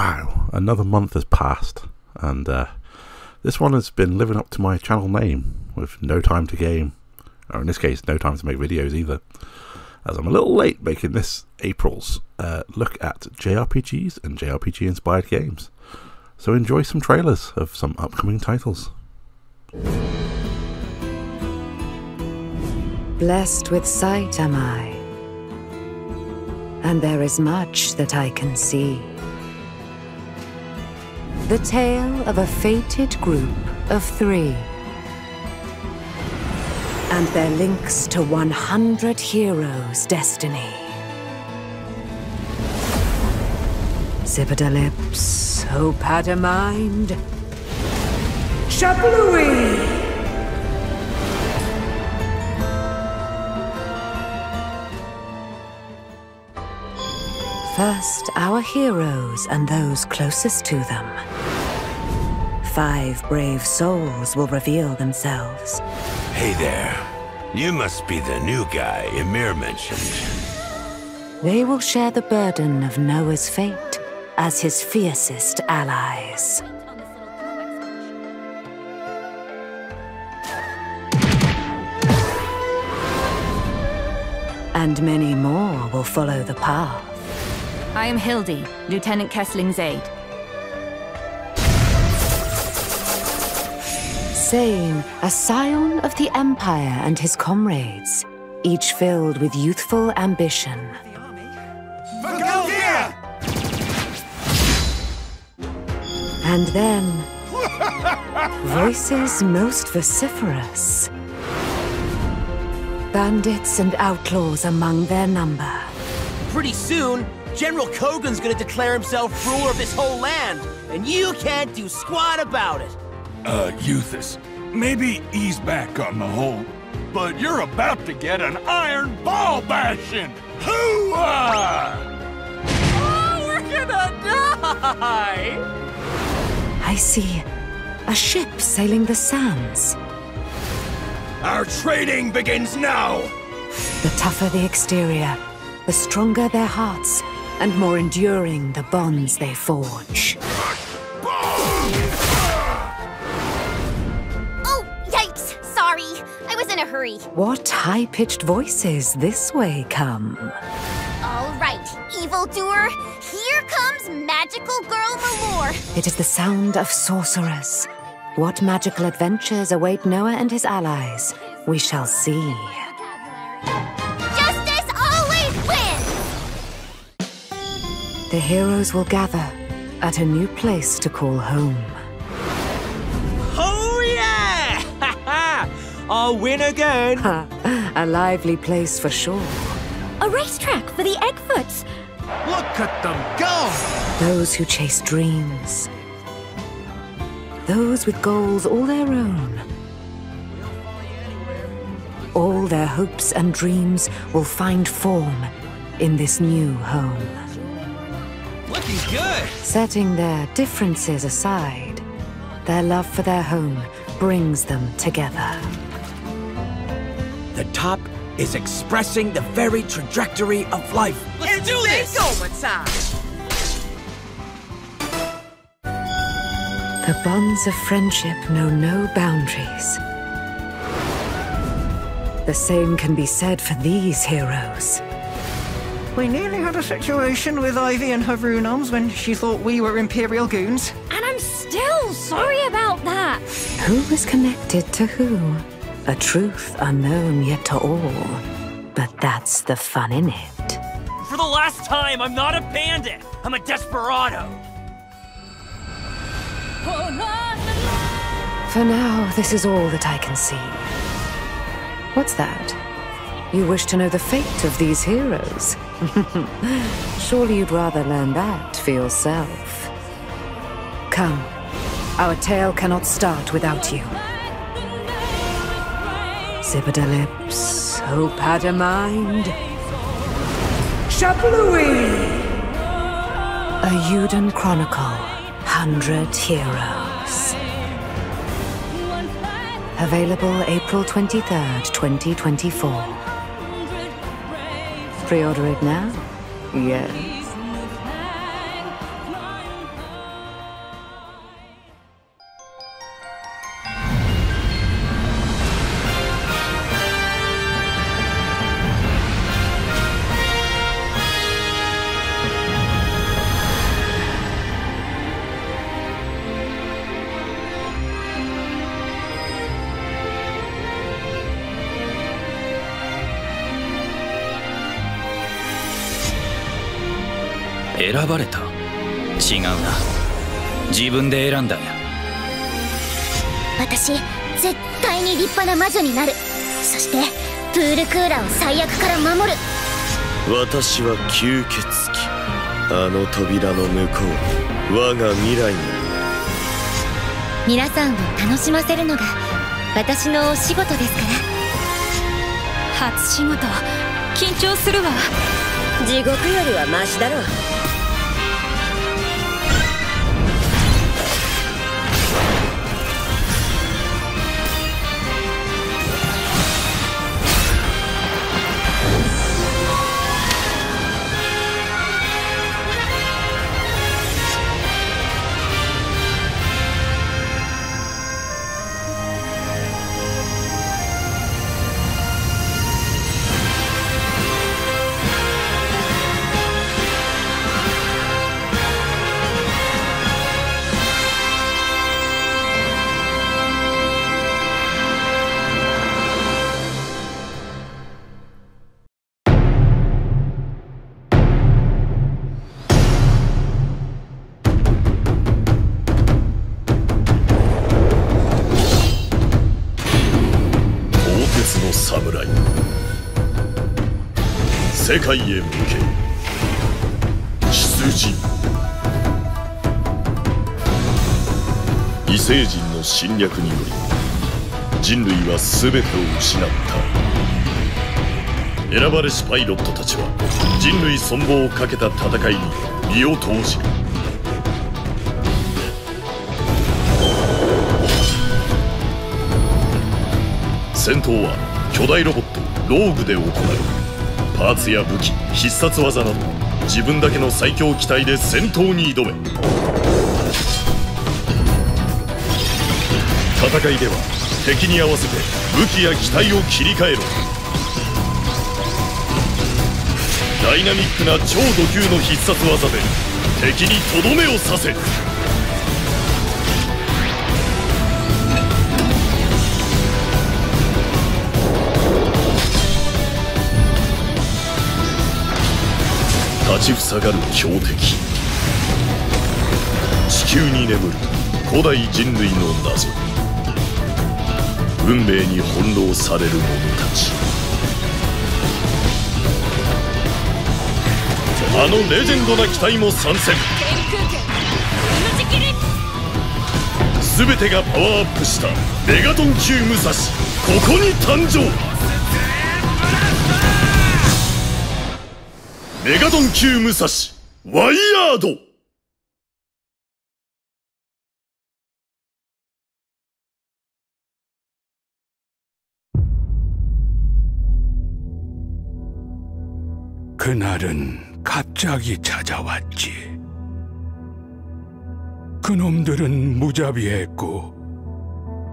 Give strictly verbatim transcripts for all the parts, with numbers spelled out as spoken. Wow, another month has passed, and uh, this one has been living up to my channel name with no time to game, or in this case no time to make videos either, as I'm a little late making this April's uh, look at J R P Gs and J R P G inspired games. So enjoy some trailers of some upcoming titles. Blessed with sight am I, and there is much that I can see. The tale of a fated group of three, and their links to one hundred heroes' destiny. Zibidalips, Hope Had a Mind, Shablooey! First, our heroes and those closest to them. Five brave souls will reveal themselves. Hey there. You must be the new guy Ymir mentioned. They will share the burden of Noah's fate as his fiercest allies. And many more will follow the path. I am Hildy, Lieutenant Kessling's aide. Sane, a scion of the Empire and his comrades, each filled with youthful ambition. Valgalia! And then, voices most vociferous. Bandits and outlaws among their number. Pretty soon, General Kogan's gonna declare himself ruler of this whole land, and you can't do squat about it! Uh, Euthys, maybe ease back on the whole, but you're about to get an iron ball bashing! Hoo-ah! Oh, we're gonna die! I see a ship sailing the sands. Our trading begins now! The tougher the exterior, the stronger their hearts, and more enduring the bonds they forge. Oh, yikes! Sorry, I was in a hurry. What high-pitched voices this way come? All right, evildoer, here comes magical girl galore. It is the sound of sorcerers. What magical adventures await Noah and his allies, we shall see. The heroes will gather at a new place to call home. Oh yeah! I'll win again! A lively place for sure. A racetrack for the Eggfoots! Look at them go! Those who chase dreams. Those with goals all their own. All their hopes and dreams will find form in this new home. Good. Setting their differences aside, their love for their home brings them together. The top is expressing the very trajectory of life. Let's do this! The bonds of friendship know no boundaries. The same can be said for these heroes. We nearly had a situation with Ivy and her Runons when she thought we were Imperial goons. And I'm still sorry about that! Who was connected to who? A truth unknown yet to all. But that's the fun in it. For the last time, I'm not a bandit! I'm a desperado! For now, this is all that I can see. What's that? You wish to know the fate of these heroes? Surely you'd rather learn that for yourself. Come, our tale cannot start without you. Zibidalips, Hope Had a Mind. Shablooey! Eiyuden Chronicle, Hundred Heroes. Available April twenty-third, twenty twenty-four. Pre-order it now? Yes. 選ばれた？違うな、自分で選んだんや。私絶対に立派な魔女になる。そしてプールクーラーを最悪から守る。私は吸血鬼。あの扉の向こう、我が未来の。皆さんを楽しませるのが私のお仕事ですから。初仕事、緊張するわ。地獄よりはマシだろう。世界へ向け出陣。異星人の侵略により人類は全てを失った。選ばれしパイロットたちは人類存亡をかけた戦いに身を投じる。戦闘は巨大ロボットローグで行う。パーツや武器、必殺技など自分だけの最強機体で戦闘に挑め。戦いでは敵に合わせて武器や機体を切り替えろ。ダイナミックな超ド級の必殺技で敵にとどめを刺せ。立ちふさがる強敵。地球に眠る古代人類の謎。運命に翻弄される者たち。あのレジェンドな機体も参戦。全てがパワーアップしたメガトン級武蔵、ここに誕生。メガドン級武蔵ワイヤード。그날은 갑자기 찾아왔지. 그놈들은 무자비했고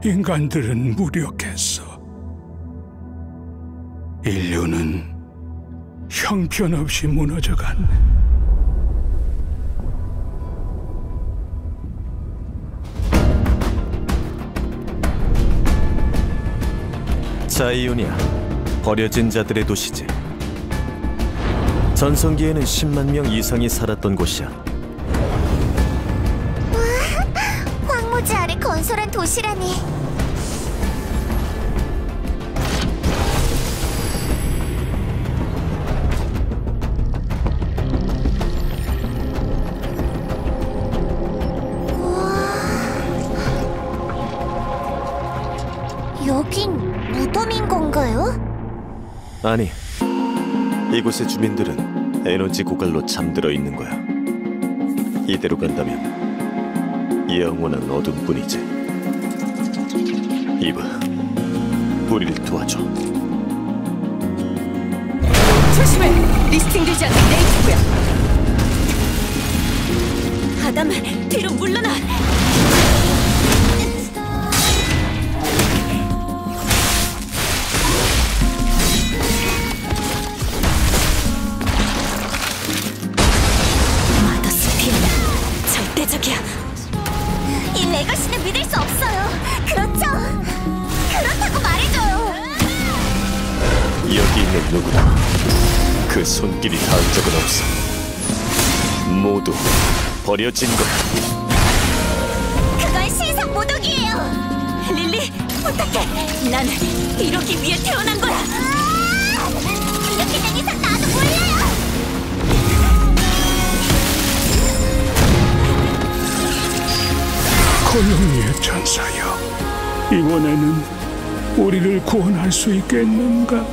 인간들은 무력했어. 인류는 형편없이 무너져간. 자이오니아, 버려진 자들의 도시지. 전성기에는 십만 명 이상이 살았던 곳이야. 와, 황무지 아래 건설한 도시라니. 여긴 무덤인 건가요? 아니, 이곳의 주민들은 에너지 고갈로 잠들어 있는 거야. 이대로 간다면 영원한 어둠뿐이지. 이봐, 우리를 도와줘. 조심해! 리스팅 되지 않는 레이트구야. 아담, 뒤로 물러나! 이 레거시는 믿을 수 없어요. 그렇죠? 그렇다고 말해줘요. 여기 있는 누구나 그 손길이 닿은 적은 없어. 모두 버려진 거야. 그건 신상 모독이에요. 릴리, 부탁해. 난 이러기 위해 태어난 거야. 아! 이렇게 된 이상 나도 몰라요. 콜롬니의 천사여, 이번에는 우리를 구원할 수 있겠는가?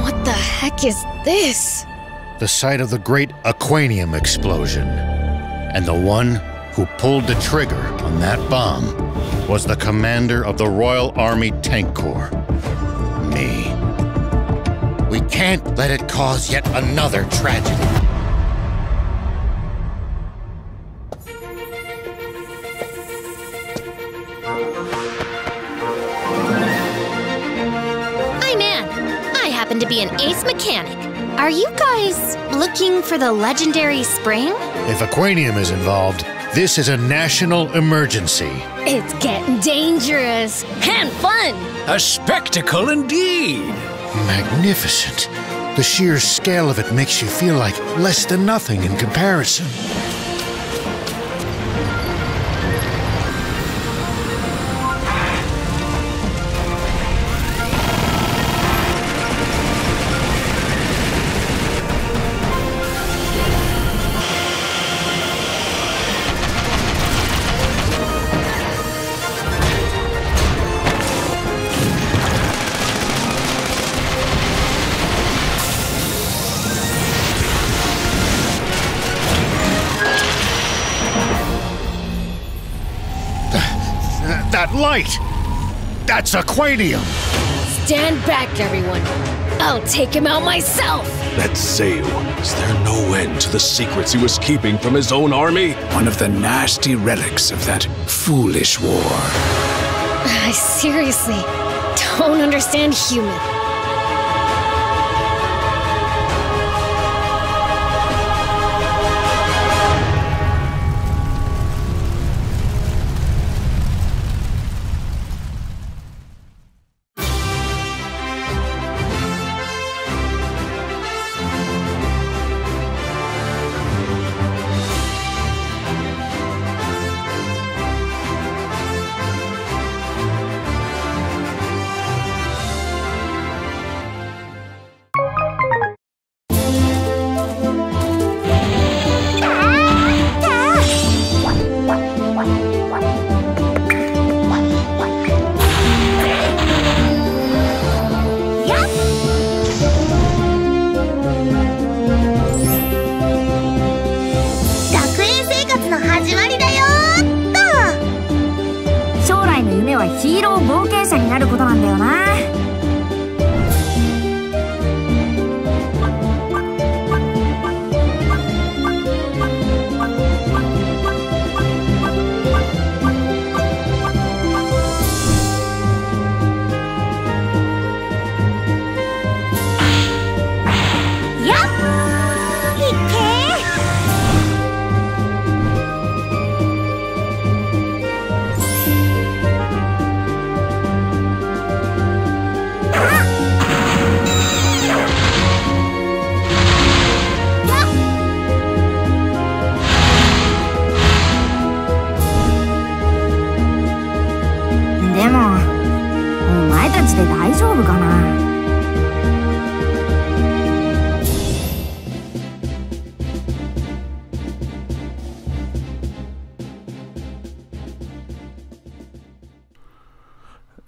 What the heck is this? The site of the great Aquanium explosion, and the one who pulled the trigger on that bomb was the commander of the Royal Army Tank Corps, me. We can't let it cause yet another tragedy. Hi, man. I happen to be an ace mechanic. Are you guys looking for the legendary spring? If Aquanium is involved, this is a national emergency. It's getting dangerous and fun. A spectacle indeed. Magnificent. The sheer scale of it makes you feel like less than nothing in comparison. That light! That's Aquanium! Stand back, everyone. I'll take him out myself! That Zayu, is there no end to the secrets he was keeping from his own army? One of the nasty relics of that foolish war. I seriously don't understand human.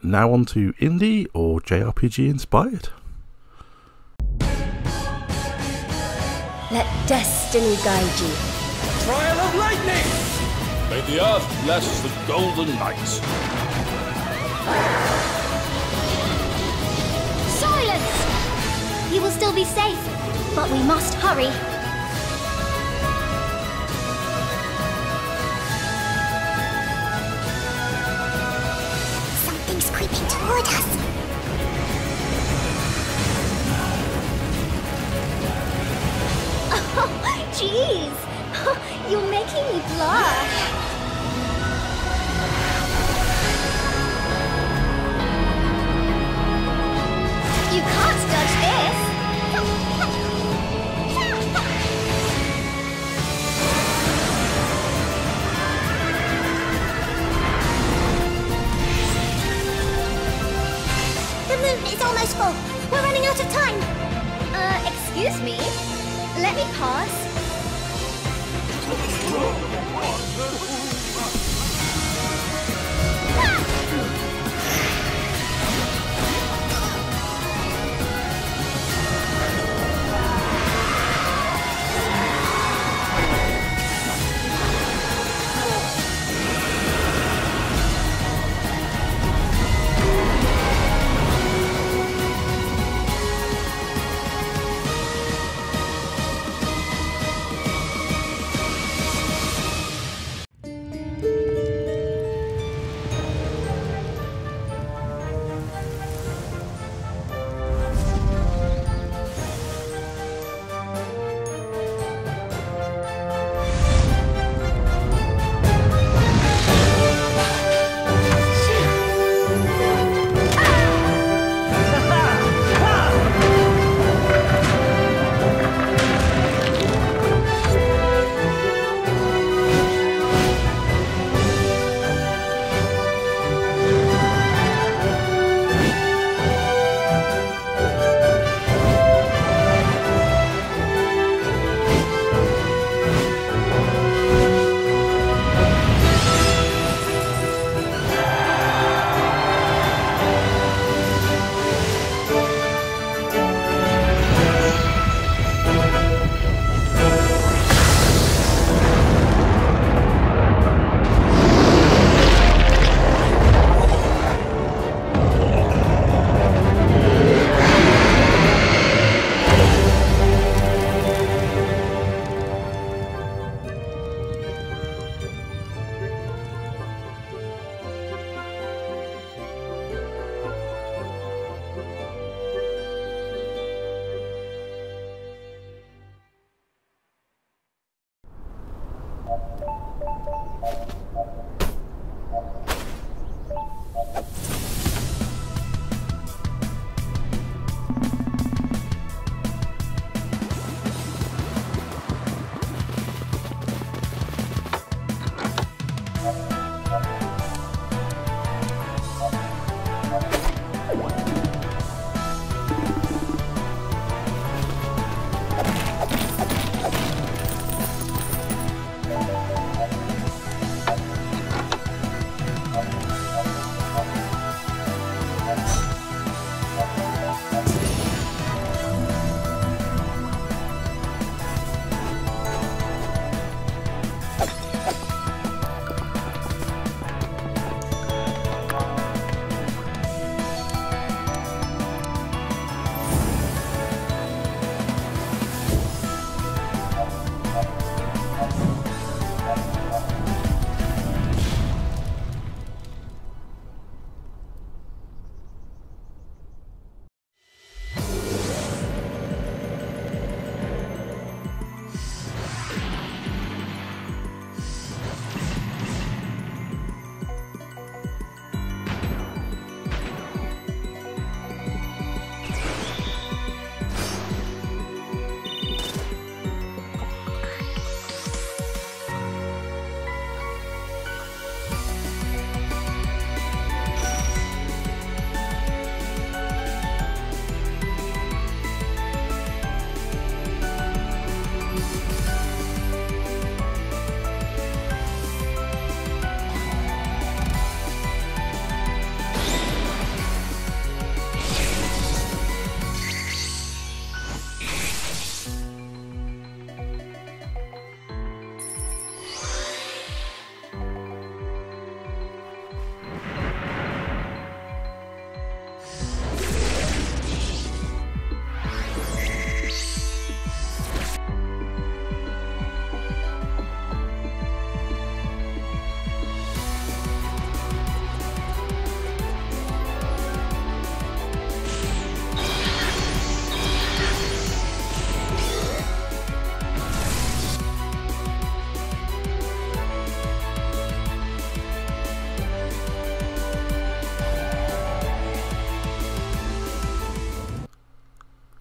Now on to indie or J R P G inspired. Let destiny guide you. Trial of lightning! May the earth bless the golden knights. Silence! You will still be safe, but we must hurry. Toward us. Oh, Jeez! You're making me blush! You can't dodge this! The moon is almost full! We're running out of time! Uh, excuse me? Let me pass.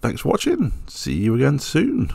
Thanks for watching. See you again soon.